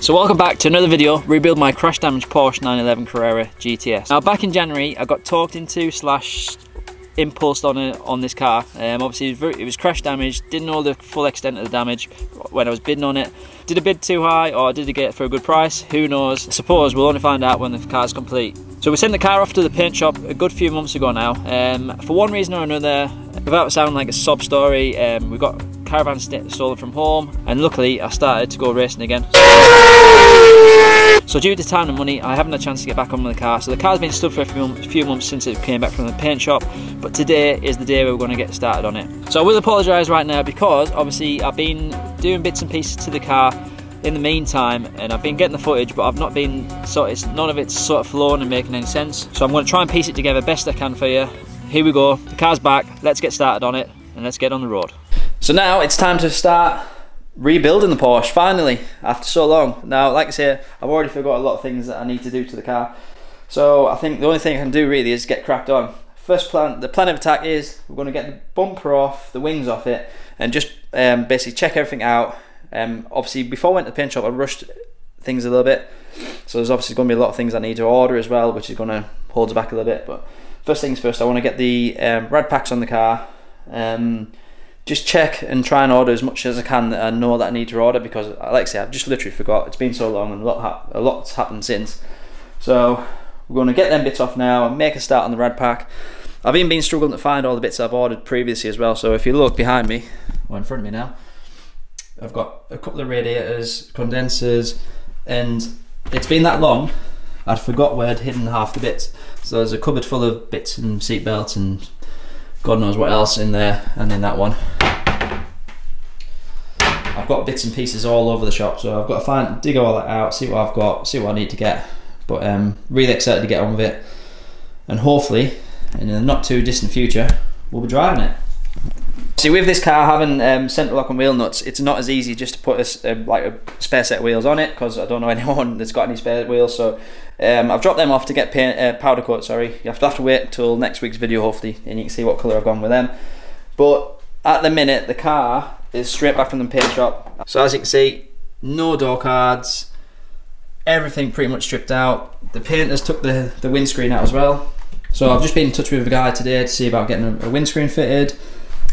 So welcome back to another video, rebuild my crash damaged Porsche 911 Carrera GTS. Now back in January I got talked into slash impulsed on this car. Obviously it was crash damaged, didn't know the full extent of the damage when I was bidding on it. Did I bid too high or did I get it for a good price? Who knows? I suppose we'll only find out when the car's complete. So we sent the car off to the paint shop a good few months ago now. For one reason or another, without sounding like a sob story, we got caravan stolen from home, and luckily I started to go racing again. So due to time and money, I haven't had a chance to get back on with the car. So the car's been stood for a few months since it came back from the paint shop, but today is the day we're going to get started on it. So I will apologise right now because obviously I've been doing bits and pieces to the car in the meantime, and I've been getting the footage, but I've not been, so it's none of it's sort of flowing and making any sense. So I'm going to try and piece it together best I can for you. Here we go, the car's back, let's get started on it and let's get on the road. So now it's time to start rebuilding the Porsche, finally, after so long. Now, like I say, I've already forgot a lot of things that I need to do to the car. So I think the only thing I can do really is get cracked on. First plan, the plan of attack is we're going to get the bumper off, the wings off it, and just basically check everything out. Obviously, before I went to the paint shop, I rushed things a little bit. So there's obviously going to be a lot of things I need to order as well, which is going to hold us back a little bit. But first things first, I want to get the rad packs on the car. Just check and try and order as much as I can that I know that I need to order, because like I say, I've just literally forgot. It's been so long and a lot's happened since. So we're going to get them bits off now and make a start on the rad pack. I've even been struggling to find all the bits I've ordered previously as well. So if you look behind me, or in front of me now, I've got a couple of radiators, condensers, and it's been that long I'd forgot where I'd hidden half the bits. So there's a cupboard full of bits and seat belts and God knows what else in there, and in that one I've got bits and pieces all over the shop, so I've got to dig all that out, see what I've got, see what I need to get. But really excited to get on with it, and hopefully in the not too distant future we'll be driving it. See, with this car having centre lock and wheel nuts, it's not as easy just to put a spare set of wheels on it, because I don't know anyone that's got any spare wheels. So I've dropped them off to get powder coat, sorry. You have to wait until next week's video hopefully, and you can see what colour I've gone with them. But at the minute the car is straight back from the paint shop. So as you can see, no door cards, everything pretty much stripped out. The painters took the windscreen out as well. So I've just been in touch with a guy today to see about getting a windscreen fitted.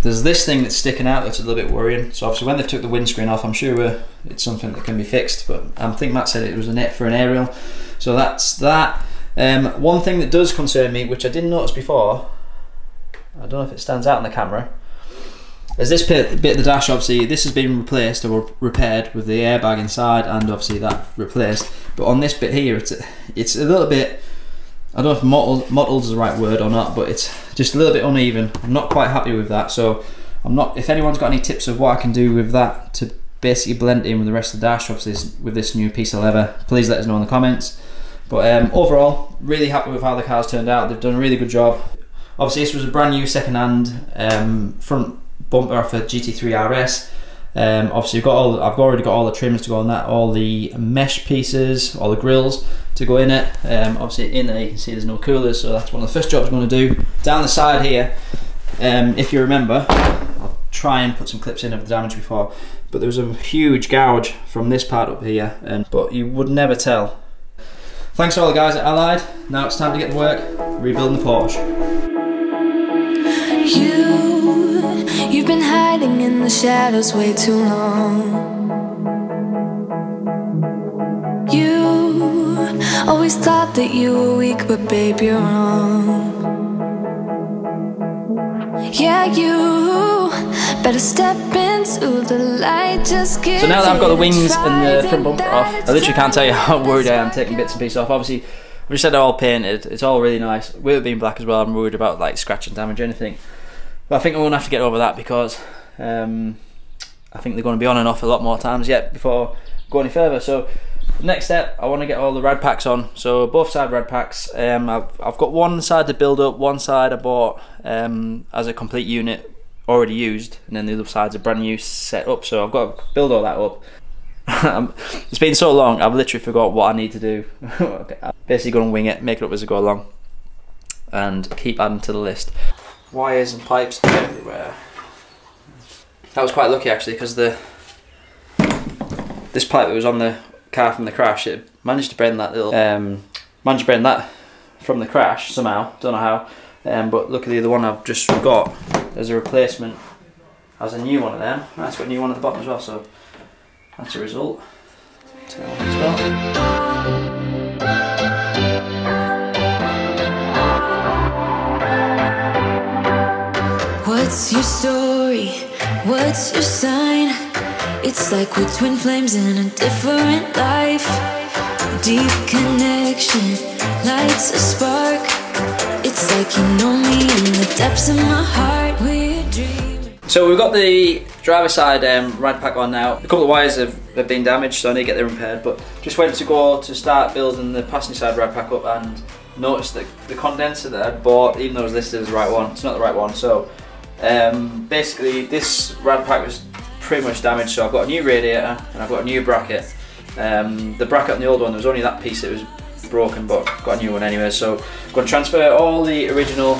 There's this thing that's sticking out that's a little bit worrying. So obviously when they've took the windscreen off, I'm sure it's something that can be fixed, but I think Matt said it was a net for an aerial. So that's that. One thing that does concern me, which I didn't notice before, I don't know if it stands out on the camera, is this bit of the dash. Obviously this has been replaced or repaired with the airbag inside, and obviously that replaced. But on this bit here, it's a little bit, I don't know if mottled is the right word or not, but it's just a little bit uneven. I'm not quite happy with that, so I'm not. If anyone's got any tips of what I can do with that to basically blend in with the rest of the dash, obviously with this new piece of leather, please let us know in the comments. But overall, really happy with how the car's turned out. They've done a really good job. Obviously, this was a brand new second-hand front bumper off a GT3 RS. Obviously, I've already got all the trimmings to go on that, all the mesh pieces, all the grills to go in it. Obviously, in there you can see there's no coolers, so that's one of the first jobs I'm going to do. Down the side here, if you remember, I'll try and put some clips in of the damage before, but there was a huge gouge from this part up here, but you would never tell. Thanks to all the guys at Allied. Now it's time to get to work, rebuilding the Porsche. You've been hiding in the shadows way too long. You always thought that you were weak, but babe, you're wrong. Yeah, you better step into the light, just give. So now that I've got the wings and the front bumper off, I literally can't tell you how worried I am taking bits and pieces off. Obviously, I've just had it all painted, it's all really nice. With it being black as well, I'm worried about like scratch and damage or anything. But I think I'm going to have to get over that, because I think they're going to be on and off a lot more times yet before going any further. So next step, I want to get all the rad packs on. So both side rad packs. I've got one side to build up, one side I bought as a complete unit already used, and then the other side's a brand new set up. So I've got to build all that up. It's been so long, I've literally forgot what I need to do. I'm basically going to wing it, make it up as I go along, and keep adding to the list. Wires and pipes everywhere. That was quite lucky actually, because this pipe that was on the car from the crash. It managed to bend that little, managed to bend that from the crash somehow, don't know how. But luckily the one I've just got as a replacement has a new one of them. That's got a new one at the bottom as well, so that's a result. Take that one as well. What's your story? What's your sign? It's like we're twin flames in a different life. Deep connection lights a spark. It's like you know me in the depths of my heart. We're dreaming. So we've got the driver's side rad pack on now. A couple of wires have been damaged, so I need to get them repaired, but just went to go to start building the passenger side rad pack up and noticed that the condenser that I bought, even though it was listed as the right one, it's not the right one. So basically this rad pack was pretty much damaged, so I've got a new radiator and I've got a new bracket. The bracket on the old one, there was only that piece that was broken, but I've got a new one anyway, so I'm going to transfer all the original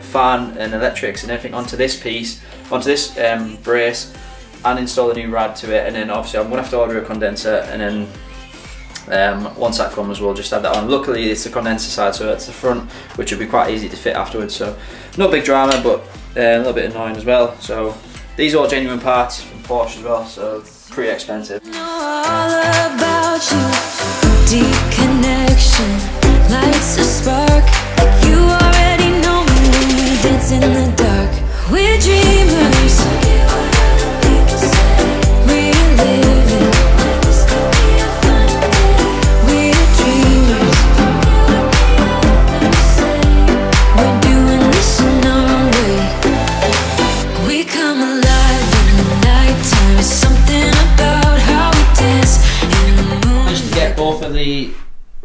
fan and electrics and everything onto this piece, onto this brace, and install a new rad to it. And then obviously I'm going to have to order a condenser, and then once that comes we'll just add that on. Luckily it's the condenser side, so that's the front, which will be quite easy to fit afterwards, so no big drama, but a little bit annoying as well. So these are all genuine parts from Porsche as well, so pretty expensive. Know all about you. Deep connection lights a spark. You already know me when we dance in the dark. We're dreamers.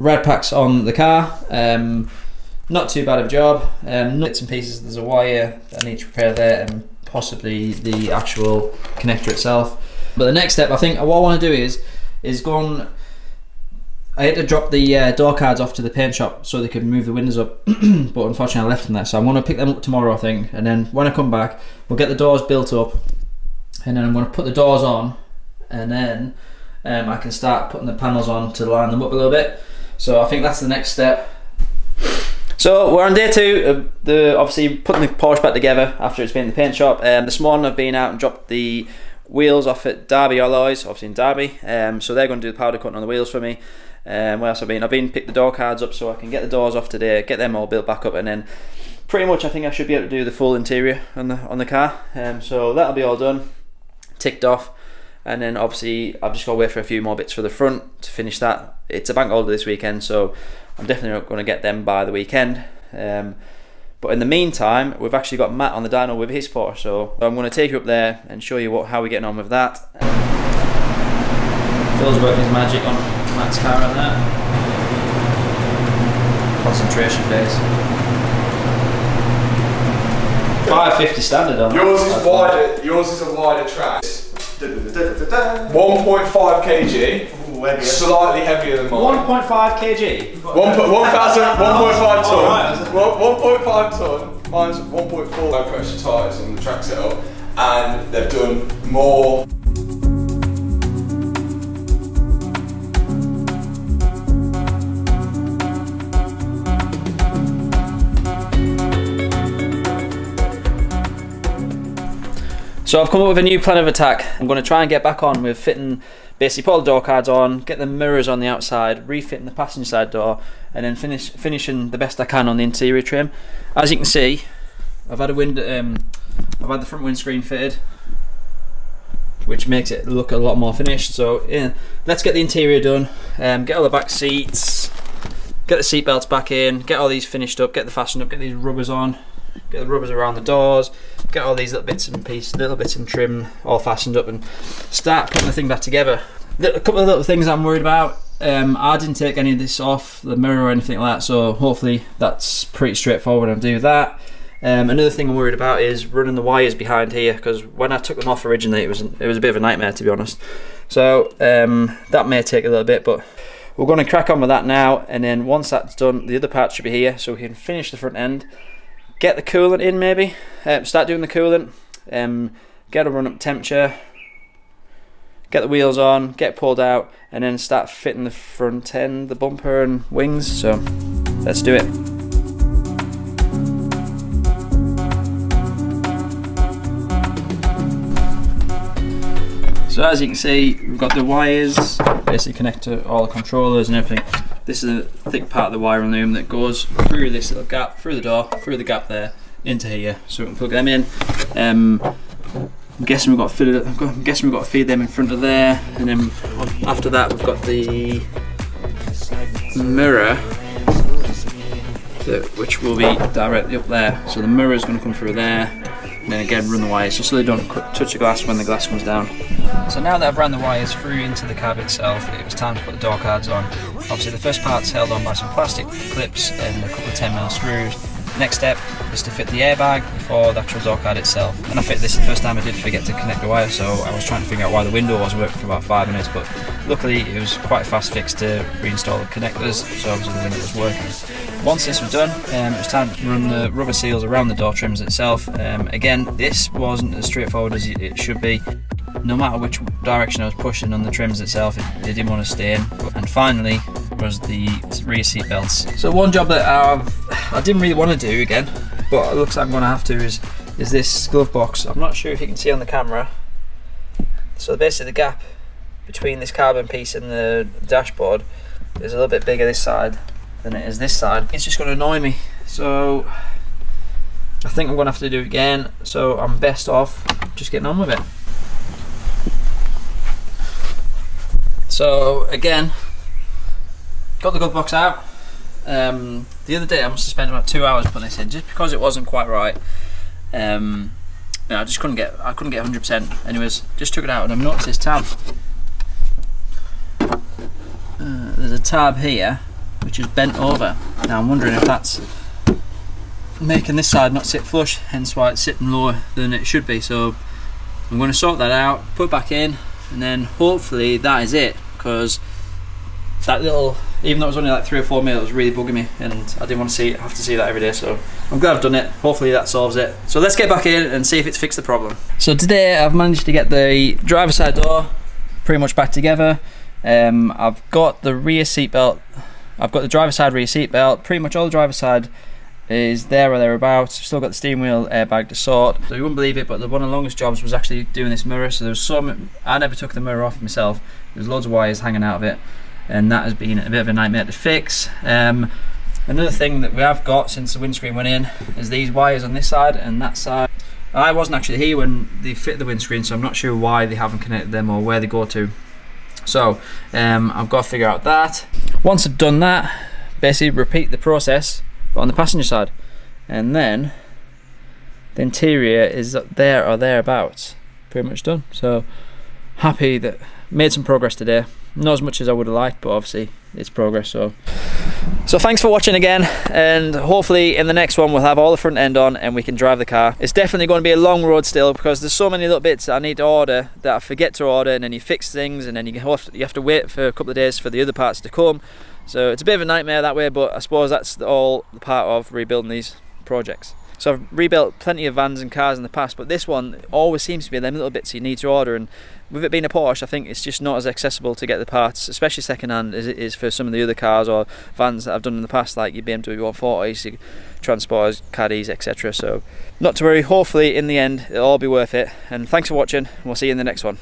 Rad packs on the car, not too bad of a job. Bits and pieces, there's a wire that I need to repair there and possibly the actual connector itself. But the next step, I think, what I want to do is go on. I had to drop the door cards off to the paint shop so they could move the windows up, but unfortunately I left them there, so I'm going to pick them up tomorrow, I think, and then when I come back we'll get the doors built up, and then I'm going to put the doors on, and then I can start putting the panels on to line them up a little bit. So I think that's the next step. So we're on day two of the, obviously, putting the Porsche back together after it's been in the paint shop. This morning I've been out and dropped the wheels off at Derby Alloys, obviously in Derby. So they're going to do the powder coating on the wheels for me. Where else I've been picked the door cards up so I can get the doors off today, get them all built back up, and then pretty much I think I should be able to do the full interior on the car. So that'll be all done, ticked off. And then obviously I've just got to wait for a few more bits for the front to finish that. It's a bank holiday this weekend, so I'm definitely not going to get them by the weekend. But in the meantime, we've actually got Matt on the dyno with his Porsche, so I'm going to take you up there and show you how we're getting on with that. Phil's working his magic on Matt's car on that. Concentration phase. 550 standard on yours is wider. Like. Yours is a wider track. 1.5 kg, ooh, slightly heavier than mine. 1.5 kg? 1.5 ton. 1.5 ton. Mine's 1.4 low pressure tyres on the track setup, and they've done more. So I've come up with a new plan of attack. I'm going to try and get back on with fitting, basically put all the door cards on, get the mirrors on the outside, refitting the passenger side door, and then finishing the best I can on the interior trim. As you can see, I've had a I've had the front windscreen fitted, which makes it look a lot more finished. So yeah, let's get the interior done, get all the back seats, get the seat belts back in, get all these finished up, get the fastened up, get these rubbers on. Get the rubbers around the doors, get all these little bits and pieces, little bits and trim all fastened up, and start putting the thing back together. A couple of little things I'm worried about. I didn't take any of this off the mirror or anything like that, so hopefully that's pretty straightforward and do that. Another thing I'm worried about is running the wires behind here, because when I took them off originally it was a bit of a nightmare, to be honest. So that may take a little bit, but we're going to crack on with that now, and then once that's done the other part should be here, so we can finish the front end. Get the coolant in maybe, start doing the coolant, get a run up temperature, get the wheels on, get pulled out, and then start fitting the front end, the bumper and wings. So let's do it. So as you can see, we've got the wires basically connect to all the controllers and everything. This is a thick part of the wiring loom that goes through this little gap, through the door, through the gap there, into here, so we can plug them in. I'm guessing we've got to fit it, I'm guessing we've got to feed them in front of there, and then after that we've got the mirror, which will be directly up there. So the mirror is going to come through there. And then again run the wires just so they don't touch the glass when the glass comes down. So now that I've ran the wires through into the cab itself, it was time to put the door cards on. Obviously the first part's held on by some plastic clips and a couple of 10mm screws. Next step is to fit the airbag before the actual door card itself. And I fit this the first time. I did forget to connect the wire, so I was trying to figure out why the window wasn't working for about 5 minutes, but luckily it was quite a fast fix to reinstall the connectors, so obviously the window was working. Once this was done, it was time to run the rubber seals around the door trims itself. Again, this wasn't as straightforward as it should be. No matter which direction I was pushing on the trims itself, it didn't want to stay in. And finally was the rear seat belts. So one job that I didn't really want to do again, but it looks like I'm going to have to is this glove box. I'm not sure if you can see on the camera. So basically the gap between this carbon piece and the dashboard is a little bit bigger this side than it is this side. It's just going to annoy me. So I think I'm going to have to do it again. So I'm best off just getting on with it. So again, got the glove box out. The other day I must have spent about 2 hours putting this in just because it wasn't quite right. You know, I just couldn't get 100%. Anyways, just took it out and I've noticed this tab. There's a tab here which is bent over. Now I'm wondering if that's making this side not sit flush, hence why it's sitting lower than it should be. So I'm going to sort that out, put it back in, and then hopefully that is it, because that little, even though it was only like 3 or 4 mil, it was really bugging me and I didn't want to have to see that every day, so I'm glad I've done it. Hopefully that solves it. So let's get back in and see if it's fixed the problem. So today I've managed to get the driver's side door pretty much back together. I've got the rear seat belt, I've got the driver's side rear seat belt, pretty much all the driver's side is there or thereabouts. Still got the steering wheel airbag to sort. So you wouldn't believe it, but one of the longest jobs was actually doing this mirror. So there was I never took the mirror off myself. There's loads of wires hanging out of it, and that has been a bit of a nightmare to fix. Another thing that we have got since the windscreen went in is these wires on this side and that side. I wasn't actually here when they fit the windscreen, so I'm not sure why they haven't connected them or where they go to. So I've got to figure out that. Once I've done that, basically repeat the process but on the passenger side, and then the interior is there or thereabouts, pretty much done. So happy that made some progress today. Not as much as I would have liked, but obviously it's progress. So thanks for watching again, and hopefully in the next one we'll have all the front end on and we can drive the car. It's definitely going to be a long road still, because there's so many little bits that I need to order that I forget to order, and then you fix things and then you have to wait for a couple of days for the other parts to come. So it's a bit of a nightmare that way, but I suppose that's all the part of rebuilding these projects. So I've rebuilt plenty of vans and cars in the past, but this one always seems to be them little bits you need to order, and with it being a Porsche, I think it's just not as accessible to get the parts, especially second hand, as it is for some of the other cars or vans that I've done in the past, like your BMW 140s, your Transporters, Caddies, etc. So not to worry, hopefully in the end it'll all be worth it. And thanks for watching, and we'll see you in the next one.